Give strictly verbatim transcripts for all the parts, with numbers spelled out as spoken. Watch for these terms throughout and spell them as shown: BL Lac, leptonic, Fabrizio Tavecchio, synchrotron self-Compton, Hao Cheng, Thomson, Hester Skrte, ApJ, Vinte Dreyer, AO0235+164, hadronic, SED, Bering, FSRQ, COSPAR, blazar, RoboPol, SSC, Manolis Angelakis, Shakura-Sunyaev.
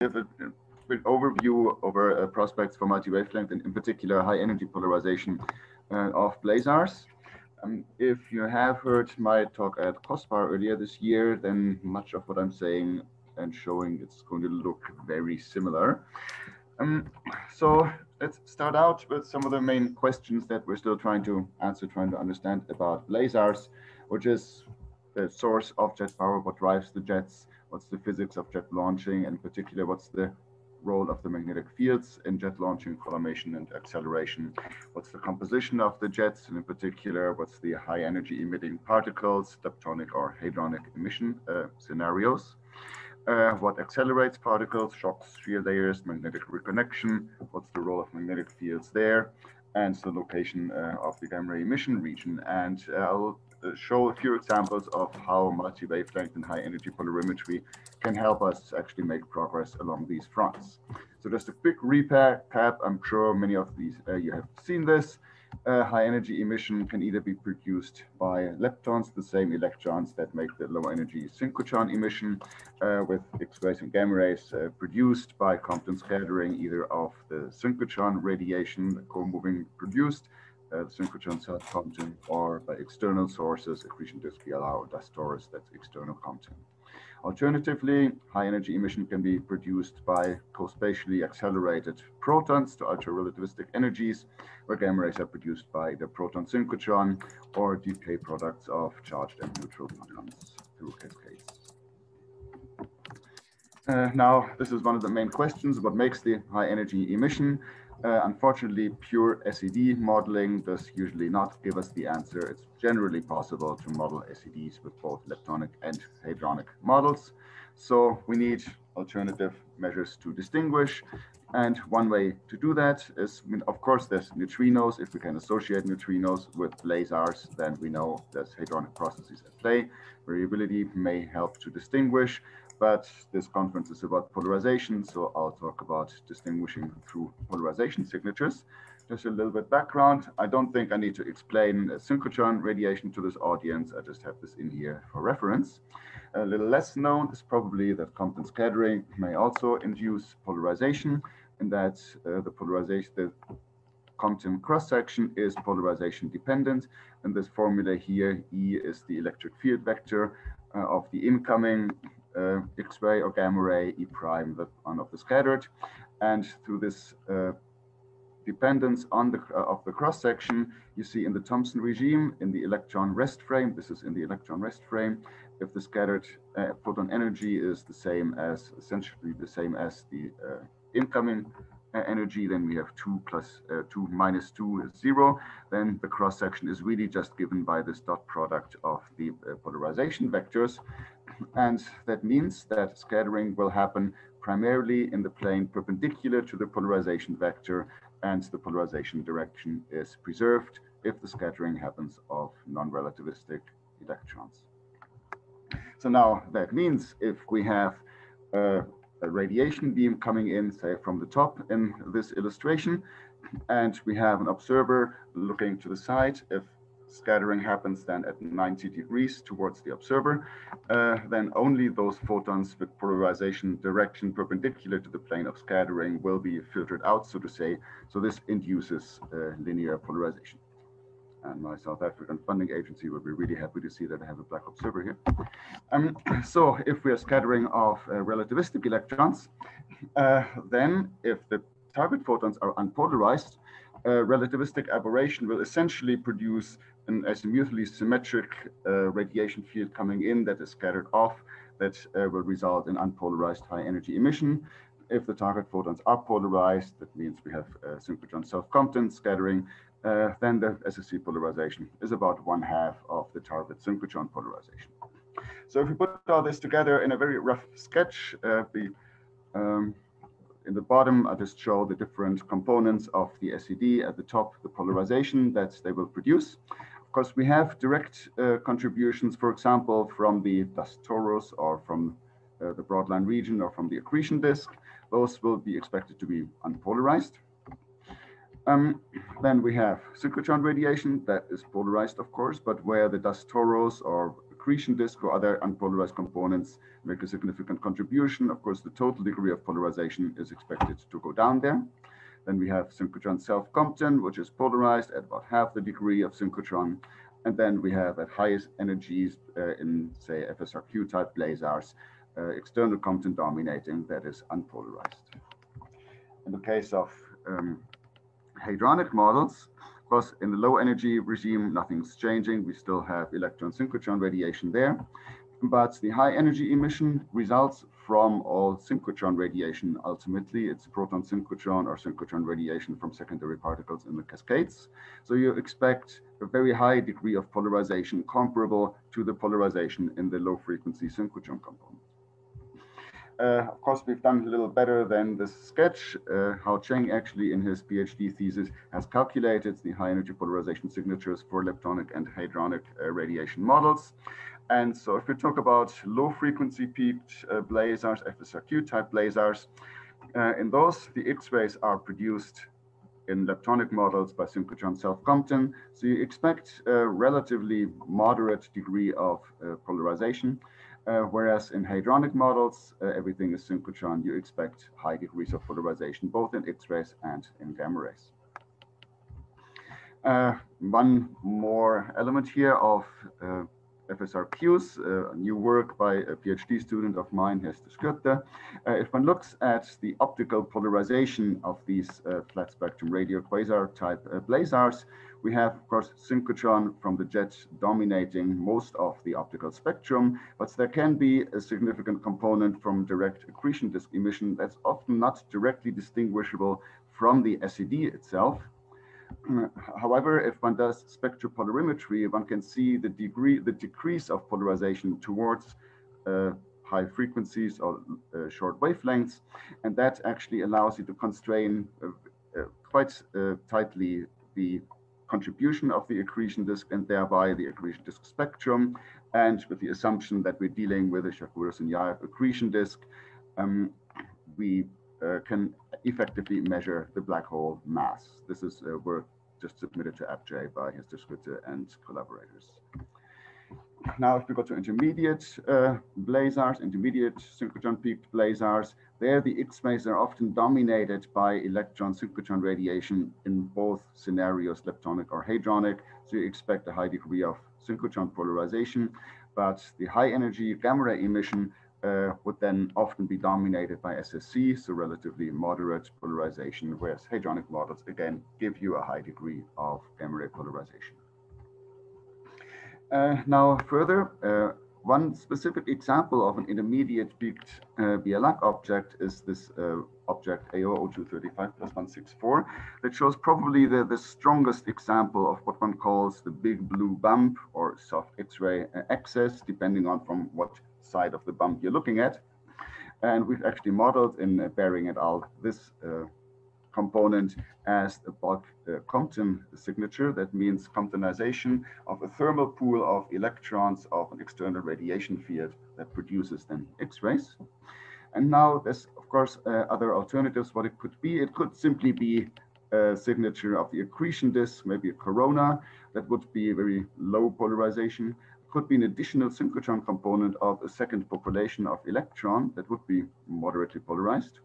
Have a, an overview over uh, prospects for multi-wavelength and in particular high energy polarization uh, of blazars. Um, if you have heard my talk at COSPAR earlier this year, then much of what I'm saying and showing it's going to look very similar. Um, so let's start out with some of the main questions that we're still trying to answer, trying to understand about blazars, which is the source of jet power, what drives the jets, what's the physics of jet launching, and in particular, what's the role of the magnetic fields in jet launching, formation, and acceleration? What's the composition of the jets, and in particular, what's the high energy emitting particles, leptonic or hadronic emission uh, scenarios? Uh, what accelerates particles, shocks, shear layers, magnetic reconnection? What's the role of magnetic fields there? And the location uh, of the gamma ray emission region. And uh, I'll Uh, show a few examples of how multi-wavelength and high-energy polarimetry can help us actually make progress along these fronts. So just a quick recap, I'm sure many of these uh, you have seen this. Uh, high-energy emission can either be produced by leptons, the same electrons that make the low-energy synchrotron emission, uh, with X-rays and gamma rays uh, produced by Compton scattering either of the synchrotron radiation, the co-moving produced, Uh, synchrotron self-Compton, or by external sources, accretion disk, B L Lac, or dust torus, that's external Compton. Alternatively, high energy emission can be produced by co-spatially accelerated protons to ultra-relativistic energies, where gamma rays are produced by the proton synchrotron or decay products of charged and neutral protons through cascades. Uh, now, this is one of the main questions, what makes the high energy emission? Uh, unfortunately, pure S E D modeling does usually not give us the answer. It's generally possible to model S E Ds with both leptonic and hadronic models. So we need alternative measures to distinguish. And one way to do that is, I mean, of course, there's neutrinos. If we can associate neutrinos with blazars, then we know there's hadronic processes at play. Variability may help to distinguish. But this conference is about polarization, so I'll talk about distinguishing through polarization signatures. Just a little bit background. I don't think I need to explain synchrotron radiation to this audience. I just have this in here for reference. A little less known is probably that Compton scattering may also induce polarization, and that uh, the polarization, the Compton cross-section is polarization dependent. And this formula here, E is the electric field vector uh, of the incoming Uh, X-ray or gamma ray, E prime, the one of the scattered, and through this uh, dependence on the uh, of the cross section, you see in the Thomson regime in the electron rest frame. This is in the electron rest frame. If the scattered uh, photon energy is the same as essentially the same as the uh, incoming uh, energy, then we have two plus uh, two minus two is zero. Then the cross section is really just given by this dot product of the uh, polarization vectors. And that means that scattering will happen primarily in the plane perpendicular to the polarization vector, and the polarization direction is preserved if the scattering happens of non-relativistic electrons. So now that means if we have a, a radiation beam coming in, say from the top in this illustration, and we have an observer looking to the side, if scattering happens then at ninety degrees towards the observer, uh, then only those photons with polarization direction perpendicular to the plane of scattering will be filtered out, so to say. So this induces uh, linear polarization. And my South African funding agency would be really happy to see that I have a black observer here. Um, so if we are scattering of uh, relativistic electrons, uh, then if the target photons are unpolarized, Uh, relativistic aberration will essentially produce an azimuthally symmetric uh, radiation field coming in that is scattered off, that uh, will result in unpolarized high energy emission. If the target photons are polarized, that means we have uh, synchrotron self-Compton scattering, uh, then the S S C polarization is about one half of the target synchrotron polarization. So if we put all this together in a very rough sketch, uh, the um, in the bottom, I just show the different components of the S E D. At the top, the polarization that they will produce. Of course, we have direct uh, contributions, for example, from the dust torus or from uh, the broadline region or from the accretion disk. Those will be expected to be unpolarized. Um, then we have synchrotron radiation that is polarized, of course, but where the dust torus or accretion disk or other unpolarized components make a significant contribution. Of course, the total degree of polarization is expected to go down there. Then we have synchrotron self-Compton, which is polarized at about half the degree of synchrotron. And then we have at highest energies uh, in, say, F S R Q type lasers, uh, external Compton dominating, that is unpolarized. In the case of um, hadronic models, of course, in the low energy regime, nothing's changing. We still have electron synchrotron radiation there, but the high energy emission results from all synchrotron radiation. Ultimately, it's proton synchrotron or synchrotron radiation from secondary particles in the cascades. So you expect a very high degree of polarization comparable to the polarization in the low frequency synchrotron component. Uh, of course, we've done a little better than this sketch. Uh, Hao Cheng actually in his PhD thesis has calculated the high energy polarization signatures for leptonic and hadronic uh, radiation models. And so if we talk about low frequency peaked uh, lasers, F S R Q type lasers, uh, in those the X-rays are produced in leptonic models by synchrotron self-Compton. So you expect a relatively moderate degree of uh, polarization. Uh, whereas in hadronic models, uh, everything is synchrotron. You expect high degrees of polarization, both in X-rays and in gamma rays. Uh, one more element here of uh, F S R Qs, uh, new work by a PhD student of mine, Hester Skrte. Uh, if one looks at the optical polarization of these uh, flat spectrum radio quasar type uh, blazars, we have, of course, synchrotron from the jet dominating most of the optical spectrum, but there can be a significant component from direct accretion disk emission that's often not directly distinguishable from the S E D itself. However, if one does spectropolarimetry, one can see the degree, the decrease of polarization towards uh, high frequencies or uh, short wavelengths, and that actually allows you to constrain uh, uh, quite uh, tightly the contribution of the accretion disk and thereby the accretion disk spectrum, and with the assumption that we're dealing with a Shakura-Sunyaev accretion disk, um, we uh, can effectively measure the black hole mass. This is uh, work just submitted to ApJ by Hester Skrte and collaborators. Now, if we go to intermediate uh, blazars, intermediate synchrotron peaked blazars, there the X-rays are often dominated by electron synchrotron radiation in both scenarios, leptonic or hadronic. So you expect a high degree of synchrotron polarization, but the high energy gamma ray emission uh, would then often be dominated by S S C, so relatively moderate polarization, whereas hadronic models again give you a high degree of gamma ray polarization. Uh, now, further, uh, one specific example of an intermediate peaked uh, B L Lac object is this uh, object A O zero two three five plus one six four that shows probably the, the strongest example of what one calls the big blue bump or soft X-ray access, depending on from what side of the bump you're looking at. And we've actually modeled in uh, Bering et al. This uh, component as a bulk uh, Compton signature. That means Comptonization of a thermal pool of electrons of an external radiation field that produces then X-rays. And now there's, of course, uh, other alternatives what it could be. It could simply be a signature of the accretion disk, maybe a corona. That would be very low polarization. Could be an additional synchrotron component of a second population of electron that would be moderately polarized.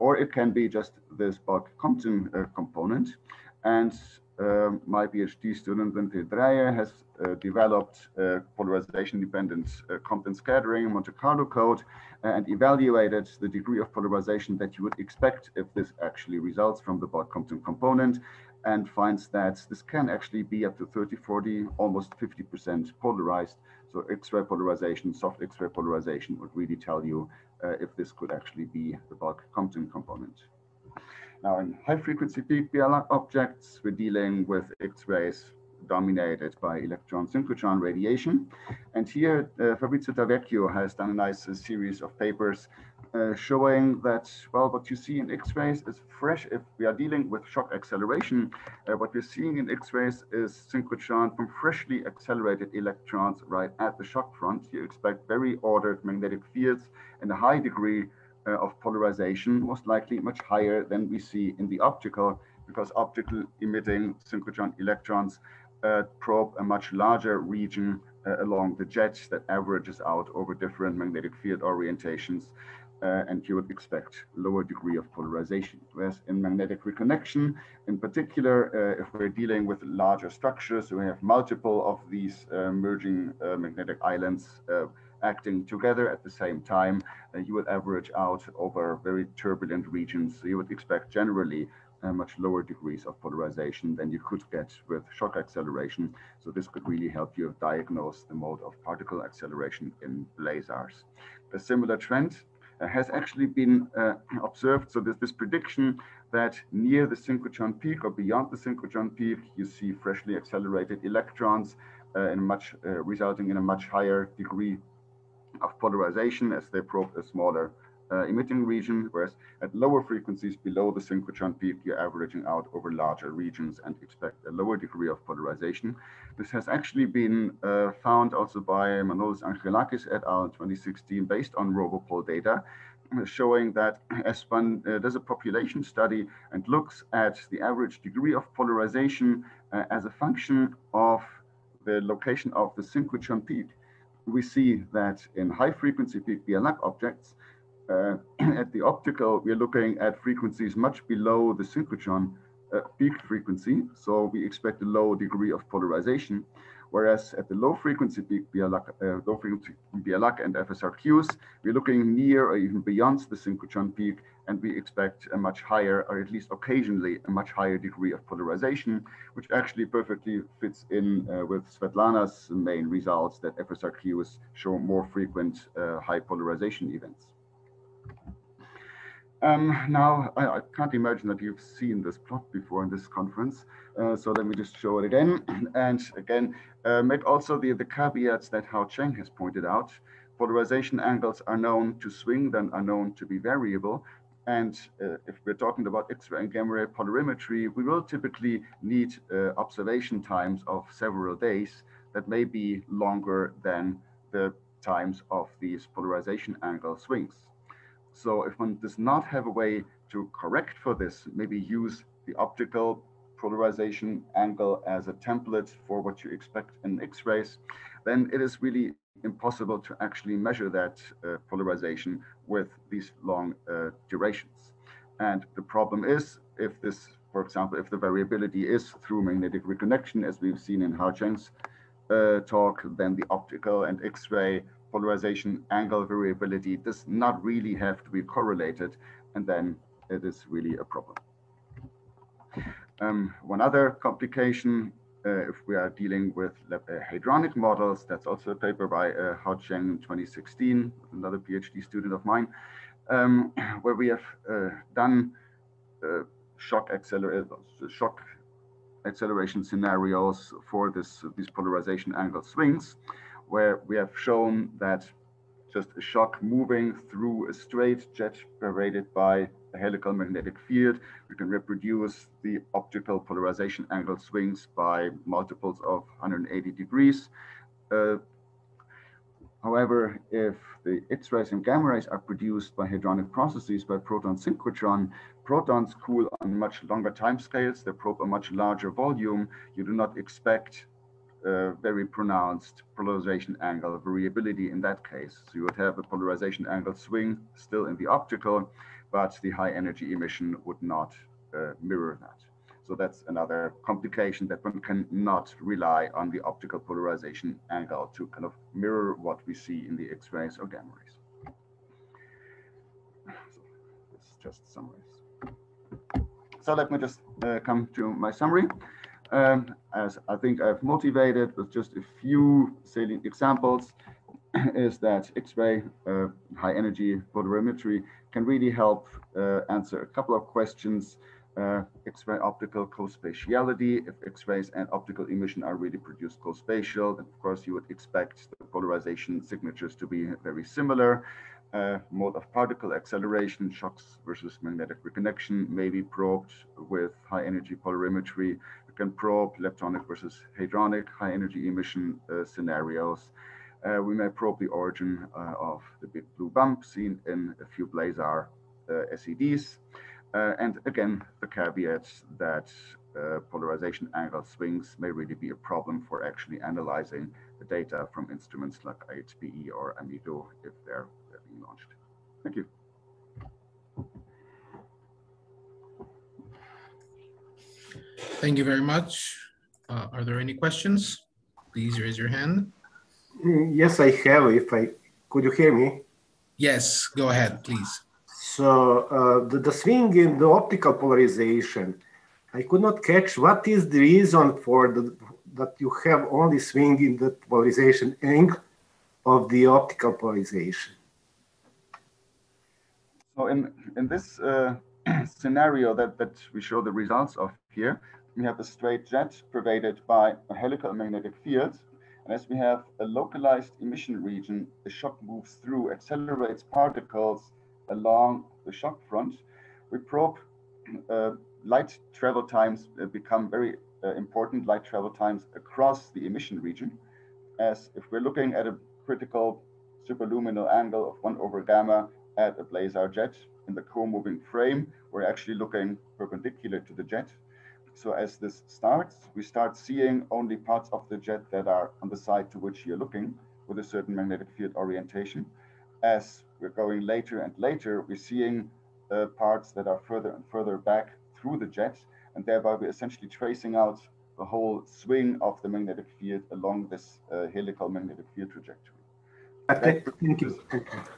Or it can be just this bulk Compton uh, component. And uh, my PhD student, Vinte Dreyer, has uh, developed uh, polarization-dependent uh, Compton scattering Monte Carlo code and evaluated the degree of polarization that you would expect if this actually results from the bulk Compton component, and finds that this can actually be up to thirty, forty, almost fifty percent polarized. So X-ray polarization, soft X-ray polarization would really tell you uh, if this could actually be the bulk Compton component. Now, in high-frequency peak B L Lac objects, we're dealing with X-rays dominated by electron synchrotron radiation. And here, uh, Fabrizio Tavecchio has done a nice uh, series of papers Uh, showing that, well, what you see in X-rays is fresh. If we are dealing with shock acceleration, uh, what we're seeing in X-rays is synchrotron from freshly accelerated electrons right at the shock front. You expect very ordered magnetic fields and a high degree uh, of polarization, most likely much higher than we see in the optical, because optical emitting synchrotron electrons uh, probe a much larger region uh, along the jet that averages out over different magnetic field orientations, uh, and you would expect lower degree of polarization. Whereas in magnetic reconnection, in particular, uh, if we're dealing with larger structures, so we have multiple of these uh, merging uh, magnetic islands uh, acting together at the same time, uh, you would average out over very turbulent regions. So you would expect generally Uh, much lower degrees of polarization than you could get with shock acceleration. So this could really help you diagnose the mode of particle acceleration in blazars. A similar trend uh, has actually been uh, observed. So there's this prediction that near the synchrotron peak or beyond the synchrotron peak, you see freshly accelerated electrons uh, in much, uh, resulting in a much higher degree of polarization as they probe a smaller Uh, emitting region, whereas at lower frequencies below the synchrotron peak, you're averaging out over larger regions and expect a lower degree of polarization. This has actually been uh, found also by Manolis Angelakis et al. In twenty sixteen, based on RoboPol data, showing that as one uh, does a population study and looks at the average degree of polarization uh, as a function of the location of the synchrotron peak, we see that in high-frequency peak B L Lac objects, Uh, at the optical, we're looking at frequencies much below the synchrotron uh, peak frequency, so we expect a low degree of polarization. Whereas at the low frequency peak B L Lac, uh, low frequency B L Lac and F S R Qs, we're looking near or even beyond the synchrotron peak, and we expect a much higher, or at least occasionally a much higher degree of polarization, which actually perfectly fits in uh, with Svetlana's main results that F S R Qs show more frequent uh, high polarization events. Um, now, I, I can't imagine that you've seen this plot before in this conference, uh, so let me just show it again. And again, uh, make also the, the caveats that Hao Cheng has pointed out. Polarization angles are known to swing, then are known to be variable. And uh, if we're talking about X-ray and gamma-ray polarimetry, we will typically need uh, observation times of several days that may be longer than the times of these polarization angle swings. So if one does not have a way to correct for this, maybe use the optical polarization angle as a template for what you expect in X-rays, then it is really impossible to actually measure that uh, polarization with these long uh, durations. And the problem is, if this, for example, if the variability is through magnetic reconnection, as we've seen in Hao Cheng's uh, talk, then the optical and X-ray polarization angle variability does not really have to be correlated, and then it is really a problem. Um, one other complication, uh, if we are dealing with uh, hadronic models, that's also a paper by uh, Hao Cheng in twenty sixteen, another PhD student of mine, um, where we have uh, done uh, shock acceler- shock acceleration scenarios for this, these polarization angle swings, where we have shown that just a shock moving through a straight jet pervaded by a helical magnetic field, we can reproduce the optical polarization angle swings by multiples of one hundred eighty degrees. Uh, however, if the X-rays and gamma rays are produced by hadronic processes by proton synchrotron, protons cool on much longer time scales, they probe a much larger volume, you do not expect Uh, very pronounced polarization angle variability in that case. So you would have a polarization angle swing still in the optical, but the high energy emission would not uh, mirror that. So that's another complication, that one cannot rely on the optical polarization angle to kind of mirror what we see in the X-rays or gamma rays. So it's just summaries. So let me just uh, come to my summary. Um, as I think I've motivated with just a few salient examples, is that X-ray, uh, high energy polarimetry can really help uh, answer a couple of questions. Uh, X-ray optical co-spatiality, if X-rays and optical emission are really produced co-spatial, then of course you would expect the polarization signatures to be very similar. Uh, mode of particle acceleration, shocks versus magnetic reconnection may be probed with high energy polarimetry. Can probe leptonic versus hadronic high energy emission uh, scenarios. Uh, we may probe the origin uh, of the big blue bump seen in a few blazar uh, S E Ds. Uh, and again, the caveats that uh, polarization angle swings may really be a problem for actually analyzing the data from instruments like I H P E or AMITO if they're, they're being launched. Thank you. Thank you very much. Uh, are there any questions? Please raise your hand. Yes, I have. If I could, you hear me? Yes, go ahead, please. So uh, the, the swing in the optical polarization, I could not catch what is the reason for the, that you have only swing in the polarization angle of the optical polarization. So in in this uh, scenario that that we show the results of here, we have a straight jet pervaded by a helical magnetic field, and as we have a localized emission region, the shock moves through, accelerates particles along the shock front. We probe uh, light travel times uh, become very uh, important. Light travel times across the emission region, as if we're looking at a critical superluminal angle of one over gamma at a blazar jet in the co-moving frame, we're actually looking perpendicular to the jet. So as this starts, we start seeing only parts of the jet that are on the side to which you're looking with a certain magnetic field orientation. As we're going later and later, we're seeing uh, parts that are further and further back through the jet, and thereby we're essentially tracing out the whole swing of the magnetic field along this uh, helical magnetic field trajectory. Okay. Thank you.